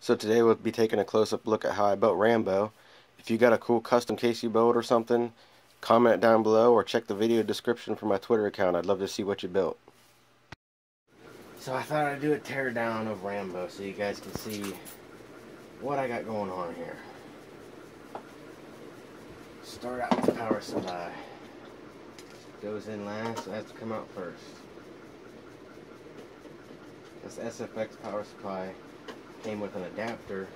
So today we'll be taking a close-up look at how I built Rambo. If you got a cool custom case you built or something, comment down below or check the video description for my Twitter account. I'd love to see what you built. So I thought I'd do a teardown of Rambo so you guys can see what I got going on here. Start out with the power supply. Goes in last, so it has to come out first. This SFX power supply came with an adapter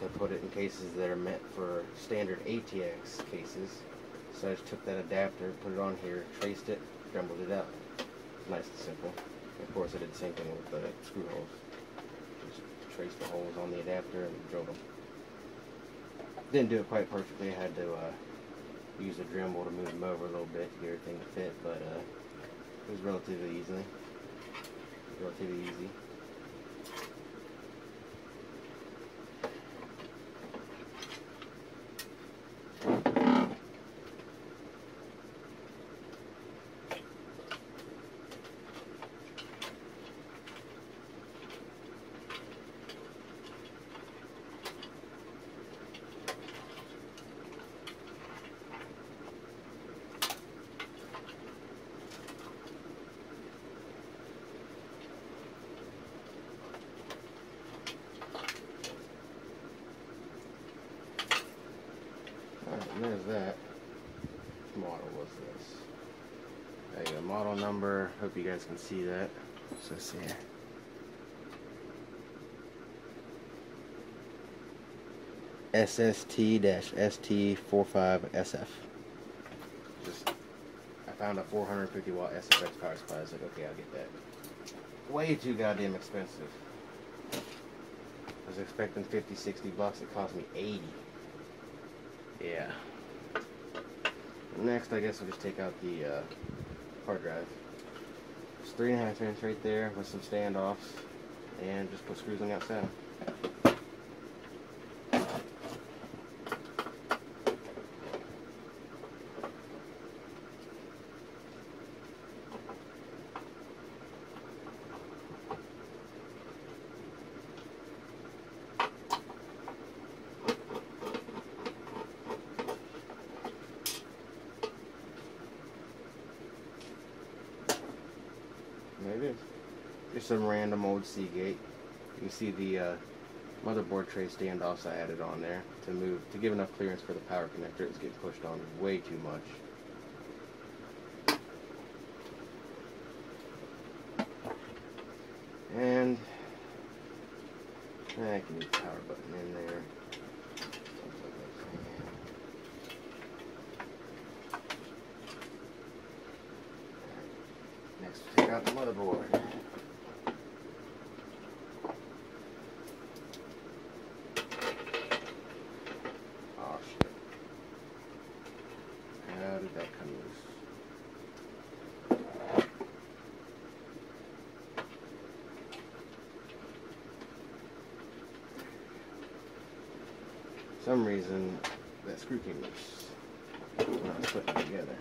to put it in cases that are meant for standard ATX cases. So I just took that adapter, put it on here, traced it, jumbled it up. Nice and simple. Of course I did the same thing with the screw holes. Just traced the holes on the adapter and drilled them. Didn't do it quite perfectly. I had to use a Dremel to move them over a little bit to get everything to fit, but it was relatively easy. There's that. What model was this? There you go, model number. Hope you guys can see that. So see here. SST-ST45SF. I found a 450-watt SFX power supply. I was like, okay, I'll get that. Way too goddamn expensive. I was expecting 50, 60 bucks. It cost me 80. Yeah. Next, I guess I'll just take out the hard drive. It's 3.5 inch right there with some standoffs, and just put screws on the outside. Just some random old Seagate. You can see the motherboard tray standoffs I added on there to give enough clearance for the power connector. It was getting pushed on way too much. And I can use the power button in there. Next, take out the motherboard. For some reason, that screw came loose when I was putting it together.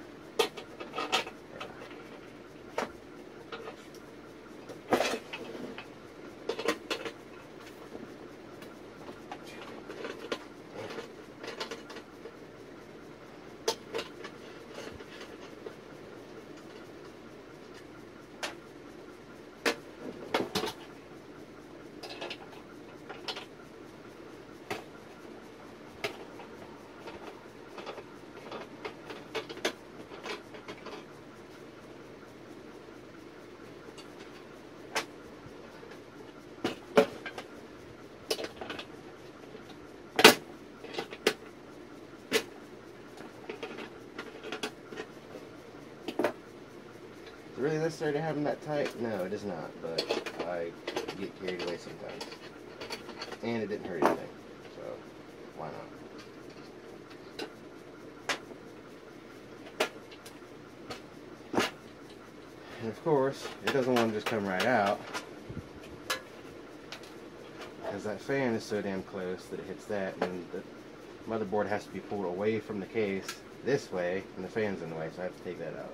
Really necessary to have them that tight? No, it is not, but I get carried away sometimes. And it didn't hurt anything, so why not? And of course, it doesn't want to just come right out, because that fan is so damn close that it hits that, and the motherboard has to be pulled away from the case this way, and the fan's in the way, so I have to take that out.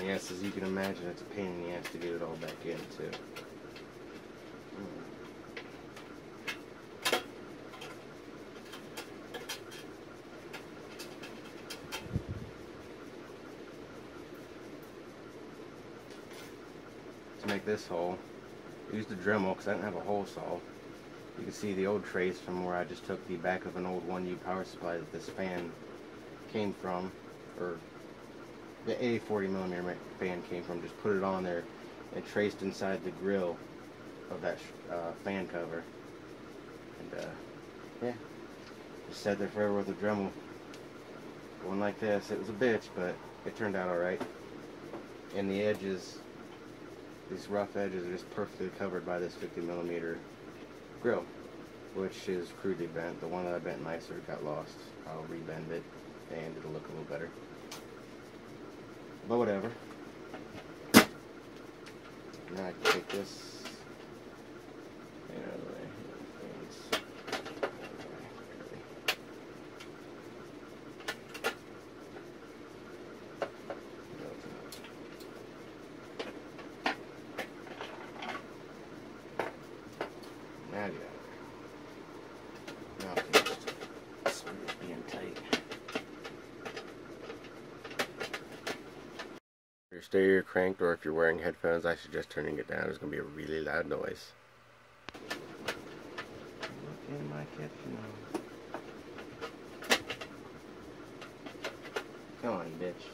in the ass, as you can imagine. It's a pain in the ass to get it all back in, too. To make this hole, I used a Dremel because I didn't have a hole saw. You can see the old trace from where I just took the back of an old 1U power supply that this fan came from, or the A 40mm fan came from. Just put it on there and traced inside the grill of that fan cover, and yeah, just sat there forever with a Dremel going like this. It was a bitch, but it turned out alright, and the edges, these rough edges, are just perfectly covered by this 50mm grill, which is crudely bent. The one that I bent nicer got lost. I'll rebend it and it'll look a little better, but whatever. Now I can take this and out of the way. Now I do that. Now I can just screw it being tight. Your stereo cranked, or if you're wearing headphones, I suggest turning it down. It's going to be a really loud noise. Look in my kitchen. Come on, bitch.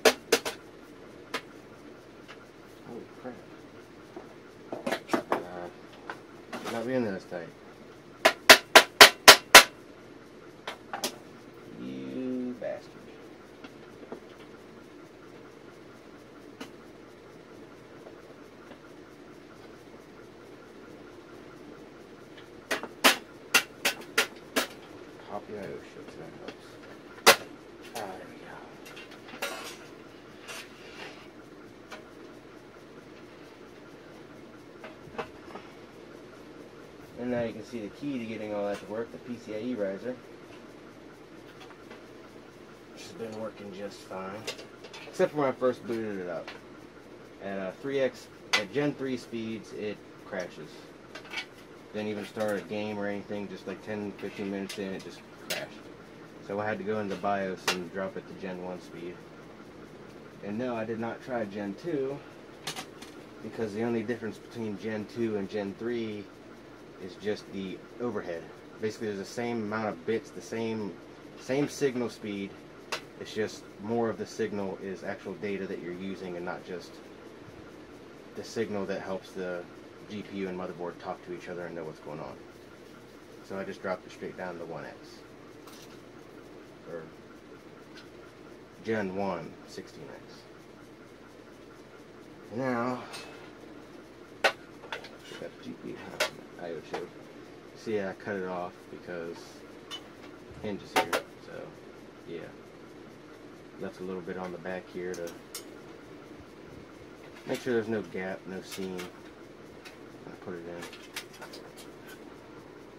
Holy crap. Should not be in there this tight. You bastard. Yeah, oh shit, that helps. Ah, there we go. And now you can see the key to getting all that to work, the PCIe riser. Which has been working just fine. Except for when I first booted it up. At Gen 3 speeds, it crashes. Didn't even start a game or anything, just like 10-15 minutes in, it just crashed. So I had to go into BIOS and drop it to Gen 1 speed. And no, I did not try Gen 2, because the only difference between Gen 2 and Gen 3 is just the overhead. Basically, there's the same amount of bits, the same signal speed. It's just more of the signal is actual data that you're using and not just the signal that helps the GPU and motherboard talk to each other and know what's going on. So I just dropped it straight down to 1X. Or Gen 1, 16X. And now, that GPIO chip. See, I cut it off because hinge is here. So, yeah. Left a little bit on the back here to make sure there's no gap, no seam. Put it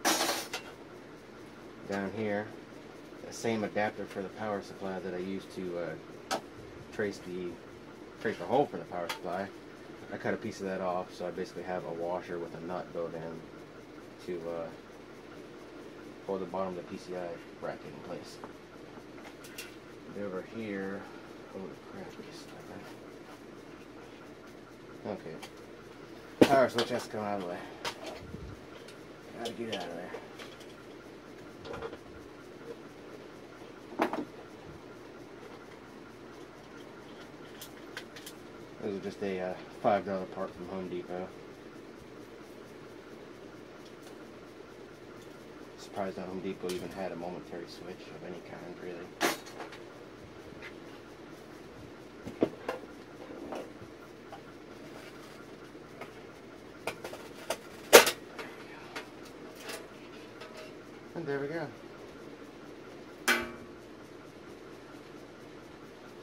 in. Down here, the same adapter for the power supply that I used to trace the hole for the power supply. I cut a piece of that off, so I basically have a washer with a nut built in to hold the bottom of the PCI bracket in place. And over here, holy crap, just like that. Okay. Power switch has to come out of the way. Gotta get out of there. This is just a $5 part from Home Depot. Surprised that Home Depot even had a momentary switch of any kind, really. There we go.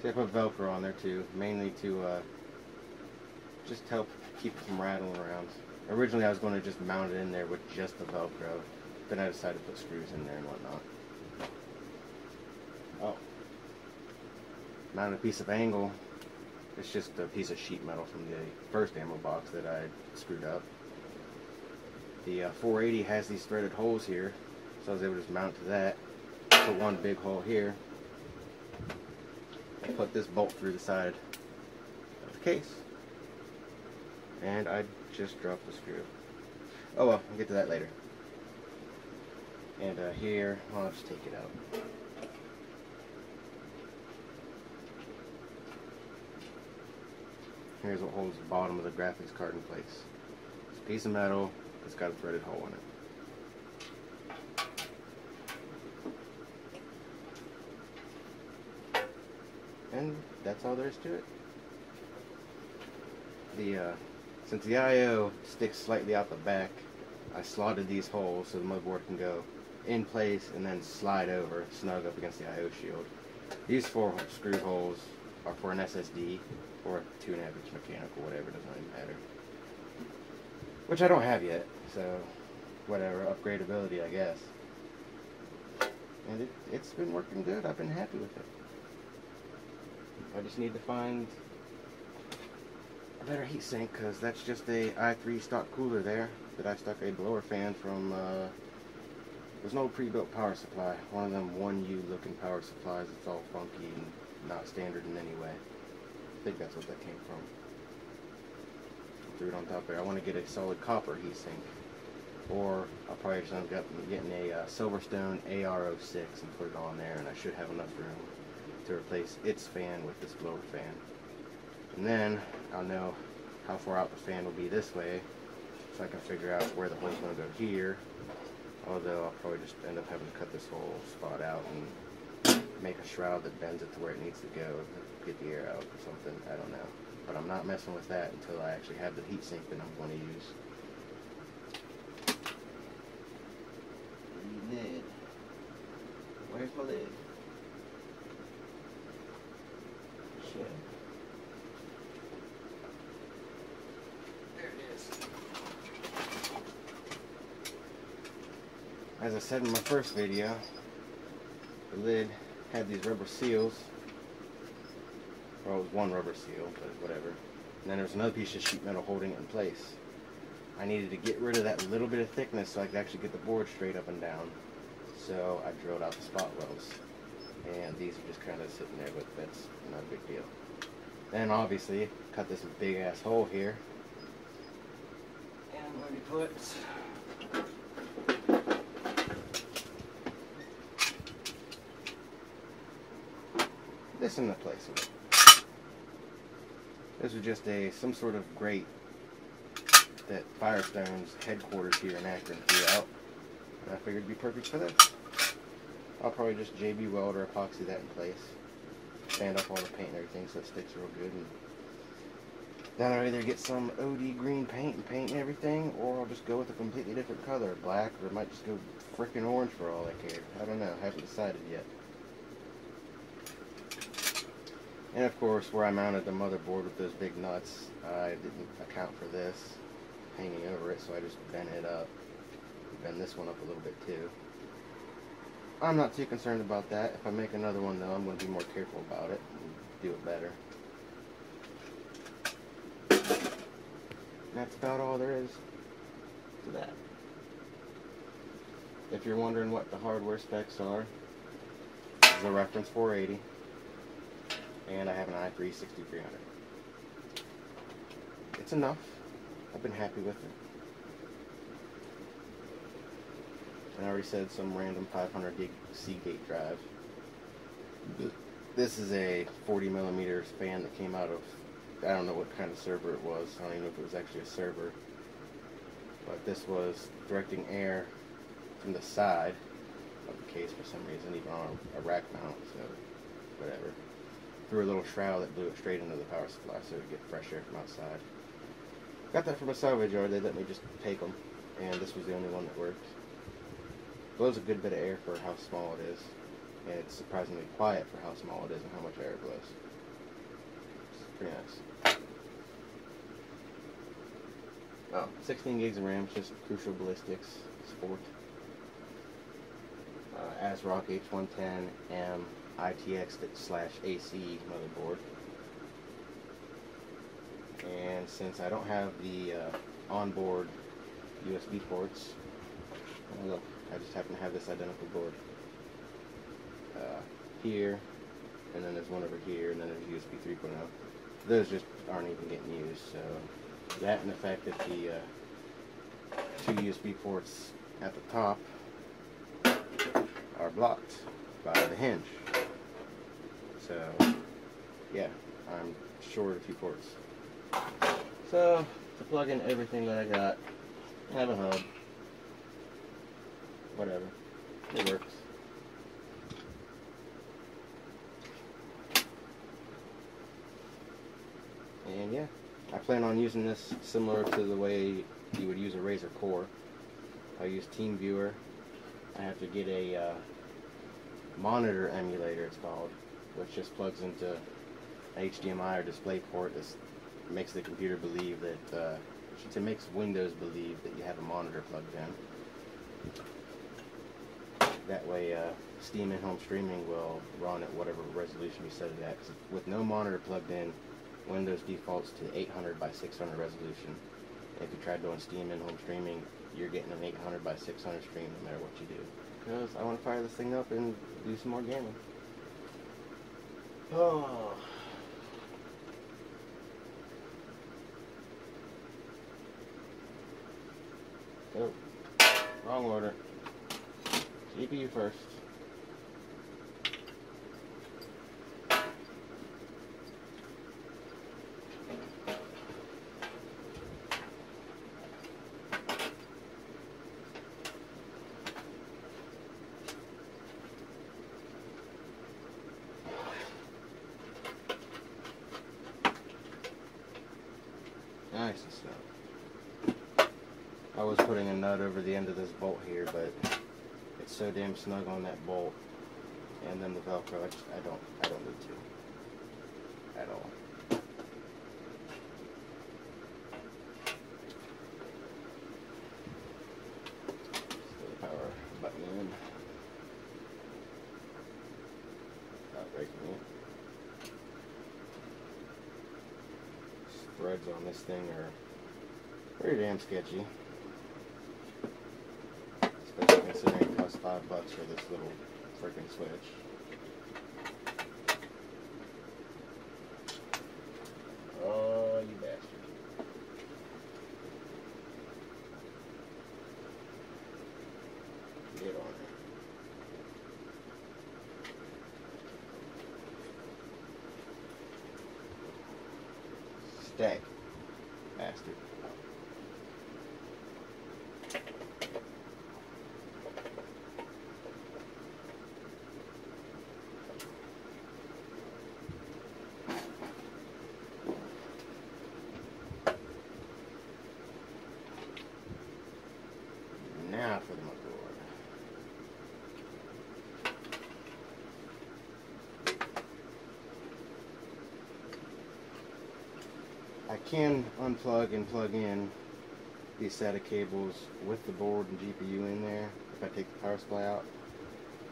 See, I put Velcro on there too, mainly to just help keep it from rattling around. Originally I was going to just mount it in there with just the Velcro, then I decided to put screws in there and whatnot. Oh. Mount a piece of angle It's just a piece of sheet metal from the first ammo box that I screwed up. The 480 has these threaded holes here, so I was able to just mount to that. So one big hole here. I put this bolt through the side of the case. And I just dropped the screw. Oh well, we'll get to that later. And here, I'll just take it out. Here's what holds the bottom of the graphics card in place. It's a piece of metal that's got a threaded hole in it. And that's all there is to it. Since the I/O sticks slightly out the back, I slotted these holes so the motherboard can go in place and then slide over, snug up against the I/O shield. These four screw holes are for an SSD or a 2.5-inch mechanical, whatever, doesn't really matter. Which I don't have yet, so whatever, upgradability I guess. And it's been working good, I've been happy with it. I just need to find a better heatsink, because that's just a i3 stock cooler there that I stuck a blower fan from, there's no pre-built power supply, one of them 1U looking power supplies that's all funky and not standard in any way. I think that's what that came from. Threw it on top there. I want to get a solid copper heatsink, or I'll probably just end up getting a Silverstone AR06 and put it on there, and I should have enough room to replace its fan with this blower fan. And then I'll know how far out the fan will be this way, so I can figure out where the hole's going to go here. Although I'll probably just end up having to cut this whole spot out and make a shroud that bends it to where it needs to go to get the air out or something, I don't know. But I'm not messing with that until I actually have the heat sink that I'm going to use. Lid. Where's my lid? Shit. There it is. As I said in my first video, the lid had these rubber seals. Well, it was one rubber seal, but whatever. And then there was another piece of sheet metal holding it in place. I needed to get rid of that little bit of thickness so I could actually get the board straight up and down. So I drilled out the spot welds. And these are just kind of sitting there, but that's not a big deal. Then obviously, cut this big ass hole here. And I'm going to put this in the place of it. This is just some sort of grate that Firestone's headquarters here in Akron threw out, and I figured it'd be perfect for this. I'll probably just JB weld or epoxy that in place, sand off all the paint and everything so it sticks real good. And then I'll either get some OD green paint and paint everything, or I'll just go with a completely different color, black, or it might just go frickin' orange for all I care. I don't know, I haven't decided yet. And of course, where I mounted the motherboard with those big nuts, I didn't account for this hanging over it, so I just bent it up. Bend this one up a little bit too. I'm not too concerned about that. If I make another one though, I'm going to be more careful about it and do it better. And that's about all there is to that. If you're wondering what the hardware specs are, this is a reference 480. And I have an i3-6300. It's enough. I've been happy with it. And I already said some random 500 gig Seagate drive. This is a 40mm fan that came out of, I don't know what kind of server it was. I don't even know if it was actually a server. But this was directing air from the side of the case for some reason, even on a rack mount, so whatever. Through a little shroud that blew it straight into the power supply so it would get fresh air from outside. Got that from a salvage yard, they let me just take them, and this was the only one that worked. Blows a good bit of air for how small it is, and it's surprisingly quiet for how small it is and how much air it blows. It's pretty nice. Oh, 16 gigs of RAM, just Crucial Ballistics Sport. ASRock H110M ITX /AC motherboard. and since I don't have the onboard USB ports, oh look, I just happen to have this identical board here, and then there's one over here, and then there's USB 3.0. Those just aren't even getting used, so that and the fact that the two USB ports at the top are blocked by the hinge. So yeah, I'm short a few ports. So to plug in everything that I got, I have a hub, whatever, it works. And yeah, I plan on using this similar to the way you would use a Razer Core. I use TeamViewer. I have to get a monitor emulator, it's called, which just plugs into HDMI or DisplayPort. This makes the computer believe that, it makes Windows believe that you have a monitor plugged in. That way, Steam and home streaming will run at whatever resolution you set it at. 'Cause with no monitor plugged in, Windows defaults to 800 by 600 resolution. If you try doing Steam and home streaming, you're getting an 800 by 600 stream no matter what you do. Because I want to fire this thing up and do some more gaming. Oh. Oh, wrong order. GPU first. Nice and snug. I was putting a nut over the end of this bolt here, but it's so damn snug on that bolt, and then the Velcro. I don't need to at all. Still the power button in. Not breaking it. Threads on this thing are pretty damn sketchy, especially considering it costs $5 for this little freaking switch. Oh, you bastard. Get on it. Stay, bastard. Now for the motherboard. I can unplug and plug in these SATA cables with the board and GPU in there if I take the power supply out,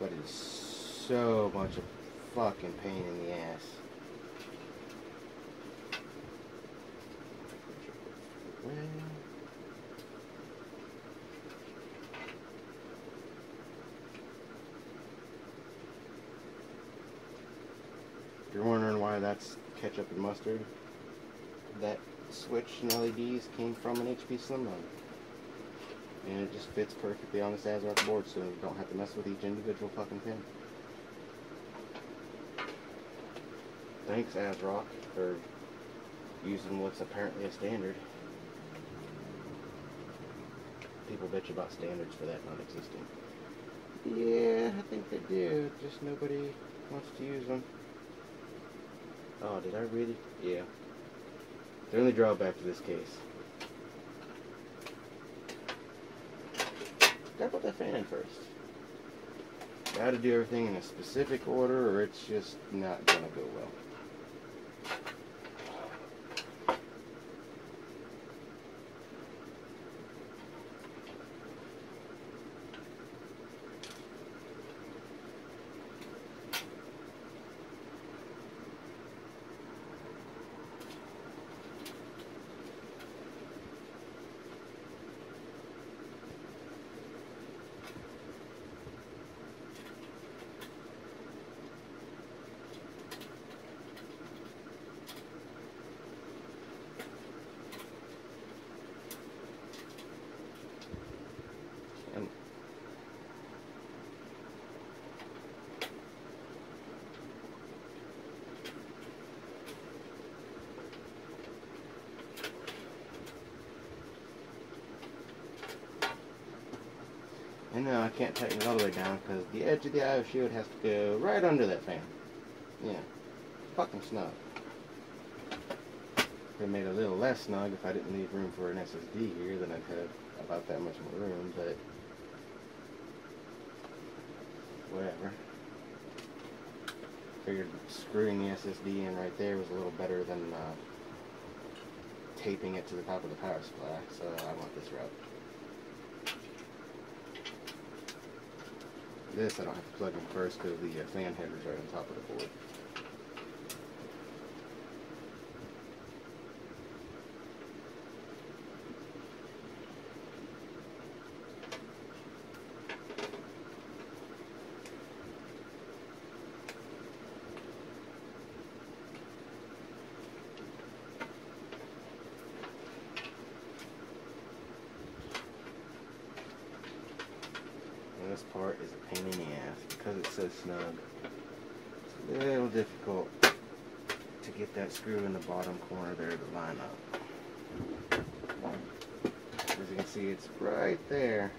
but it's so much of a fucking pain in the ass. If you're wondering why that's ketchup and mustard, that switch and LEDs came from an HP Slimline, and it just fits perfectly on this ASRock board, so you don't have to mess with each individual fucking pin. Thanks ASRock for using what's apparently a standard. People bitch about standards for that not existing. Yeah, I think they do, just nobody wants to use them. Oh, did I really? Yeah. The only drawback to this case. Gotta put that fan in first. Gotta do everything in a specific order or it's just not gonna go well. And no, I can't tighten it all the way down because the edge of the IO shield has to go right under that fan. Yeah. Fucking snug. Could have made it a little less snug if I didn't leave room for an SSD here, then I'd have about that much more room, but whatever. Figured screwing the SSD in right there was a little better than taping it to the top of the power supply, so I want this route. This I don't have to plug in first because the fan header is right on top of the board. This part is a pain in the ass because it's so snug. It's a little difficult to get that screw in the bottom corner there to line up. As you can see, it's right there.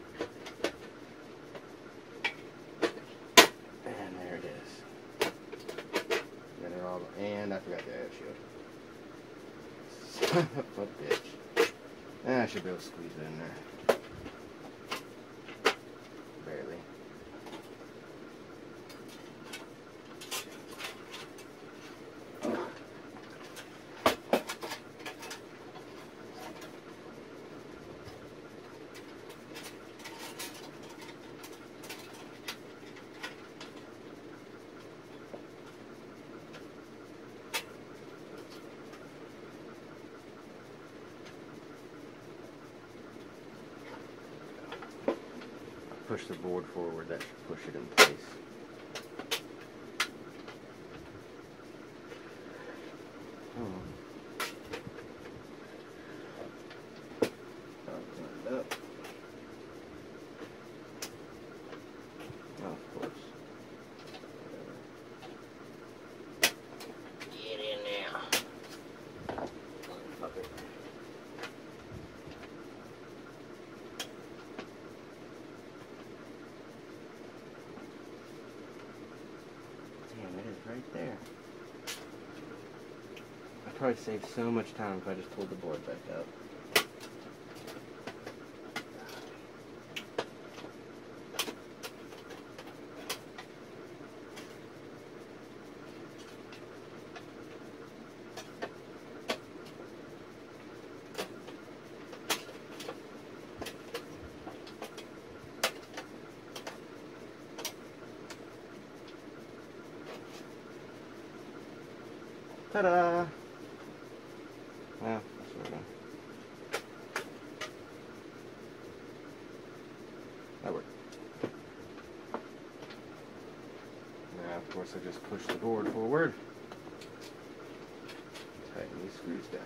And there it is. And I forgot the edge shield. Son of a bitch. I should be able to squeeze it in there. Push the board forward, that should push it in place. Open it up. Oh, of course. Get in there. Motherfucker. Right there. I'd probably save so much time if I just pulled the board back up. Ta-da! Well, that's what we're doing. That worked. Now, of course, I just push the board forward. Tighten these screws down.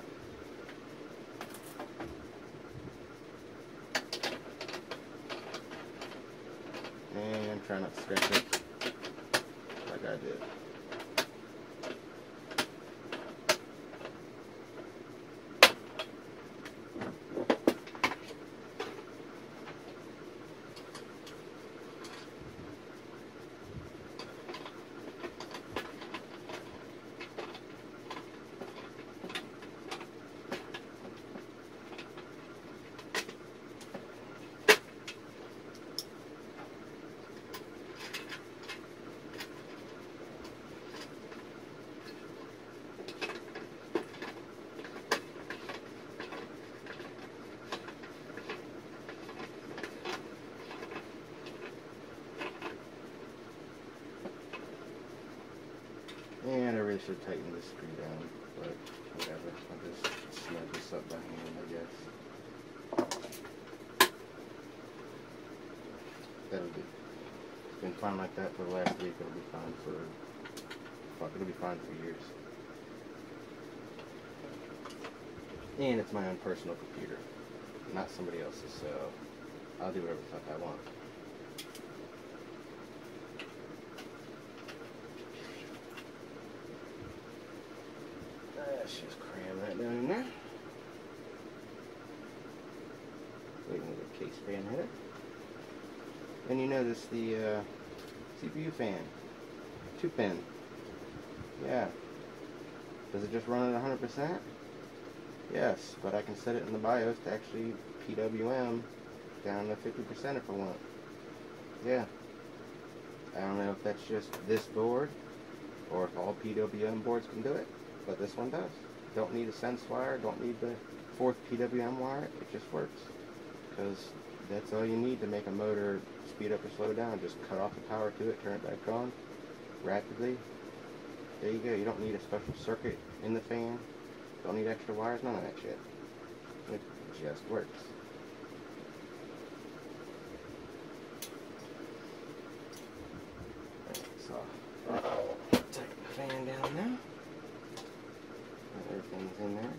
And try not to scratch it like I did. And I really should tighten this screw down, but whatever. I'll just snug this up by hand, I guess. That'll do. It's been fine like that for the last week. It'll be fine for... fuck, it'll be fine for years. And it's my own personal computer, not somebody else's, so I'll do whatever the fuck I want. Let's just cram that down in there. Waiting for the case fan header. Then you notice the CPU fan, 2-pin. Yeah. Does it just run at 100%? Yes, but I can set it in the BIOS to actually PWM down to 50% if I want. Yeah. I don't know if that's just this board or if all PWM boards can do it, but this one does. Don't need a sense wire, don't need the fourth PWM wire, it just works. Because that's all you need to make a motor speed up or slow down. Just cut off the power to it, turn it back on rapidly. There you go. You don't need a special circuit in the fan. Don't need extra wires, none of that shit. It just works. So, I'll take the fan down now. Everything's in there.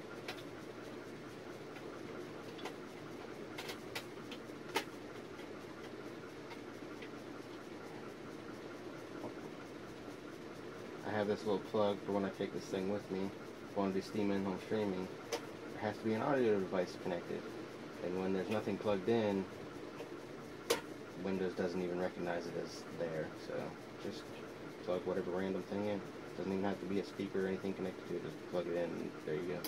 I have this little plug for when I take this thing with me. If I want to do steaming home streaming, there has to be an audio device connected. And when there's nothing plugged in, Windows doesn't even recognize it as there. So just plug whatever random thing in. Doesn't even have to be a speaker or anything connected to it. Just plug it in and there you go.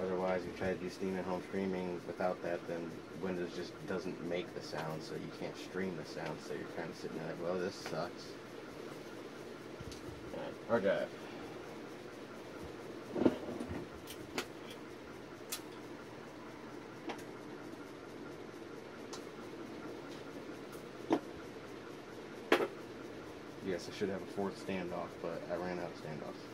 Otherwise, if you try to do Steam at home streaming without that, then Windows just doesn't make the sound, so you can't stream the sound, so you're kind of sitting there like, well, this sucks. Alright, hard drive. Yes, I should have a fourth standoff, but I ran out of standoffs.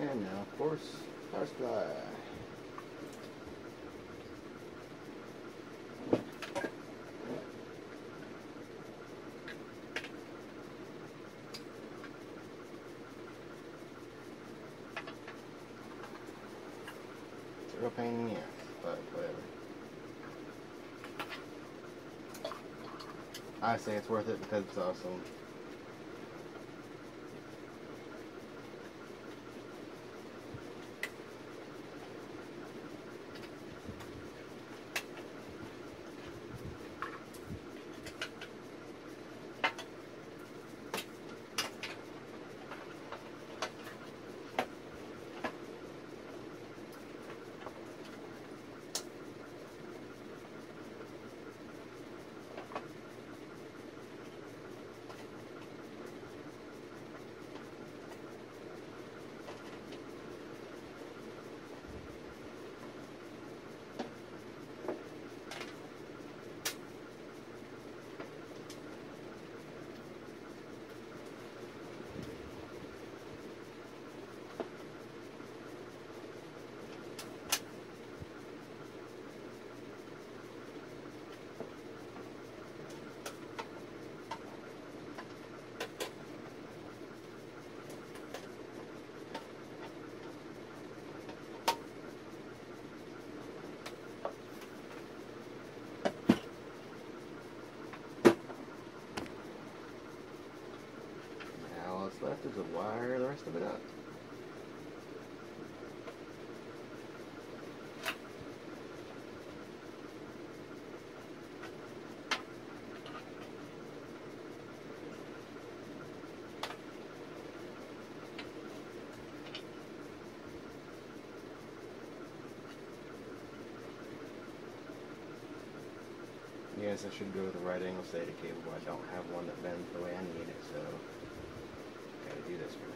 And now, of course, power supply. It's a real pain in the ass, but whatever. I say it's worth it because it's awesome. Left is to wire the rest of it up. guess I should go with the right angle SATA cable. I don't have one that bends the way I need it, so gotta do this for now.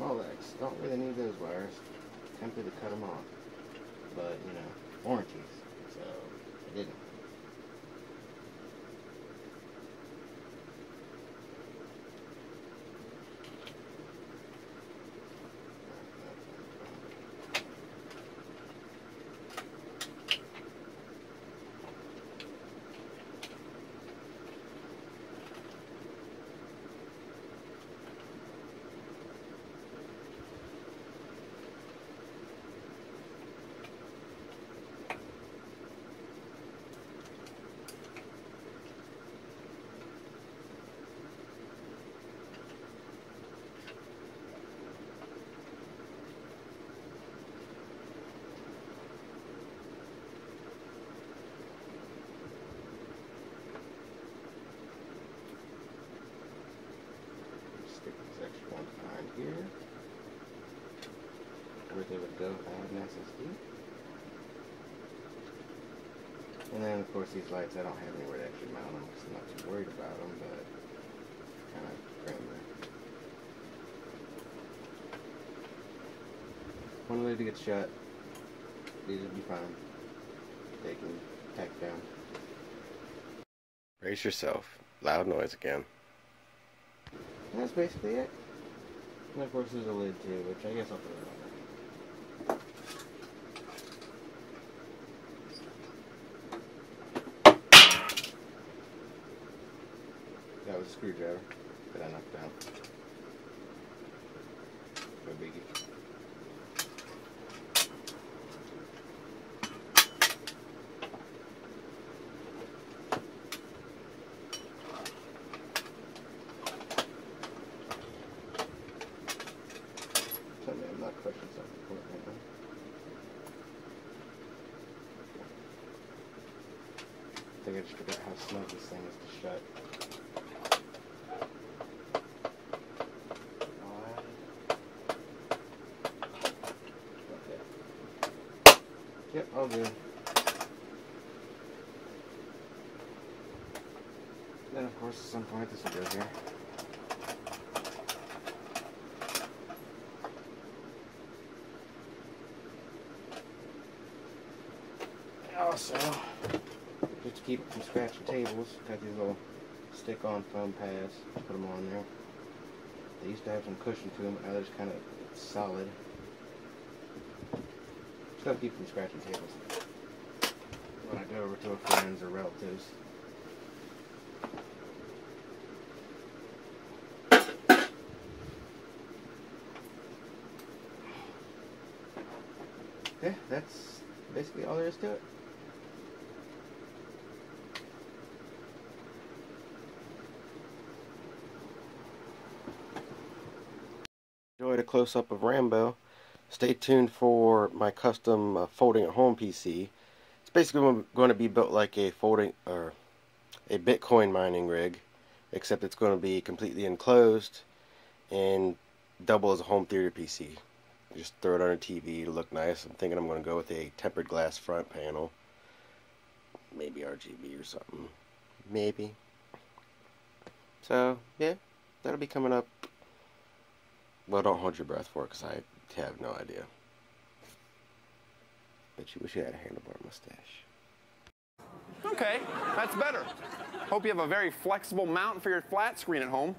Molex, don't really need those wires. Tempted to cut them off, but you know, warranties, so I didn't. Here, where they would go if I had an SSD. And then, of course, these lights, I don't have anywhere to actually mount them because I'm not too worried about them, but kind of frame them. One way to get shut, these would be fine. They can tack down. Brace yourself. Loud noise again. And that's basically it. And of course there's a lid too, which I guess I'll put it on. That was a screwdriver that I knocked down. No biggie. I just forgot how snug this thing is to shut. Okay. Yep, all good. Then of course at some point this will go here. Also, just to keep it from scratching tables, got these little stick-on foam pads, put them on there. They used to have some cushion to them, but now they're just kind of solid. Just gotta keep them from scratching tables when I go over to a friend's or relatives. Yeah, that's basically all there is to it. A close-up of Rambo. Stay tuned for my custom folding at home PC. It's basically going to be built like a folding or a Bitcoin mining rig, except it's going to be completely enclosed and double as a home theater PC. Just throw it on a TV to look nice. I'm thinking I'm going to go with a tempered glass front panel, maybe RGB or something, maybe. So yeah, that'll be coming up. Well, don't hold your breath for it, because I have no idea. Bet you wish you had a handlebar mustache. Okay, that's better. Hope you have a very flexible mount for your flat screen at home.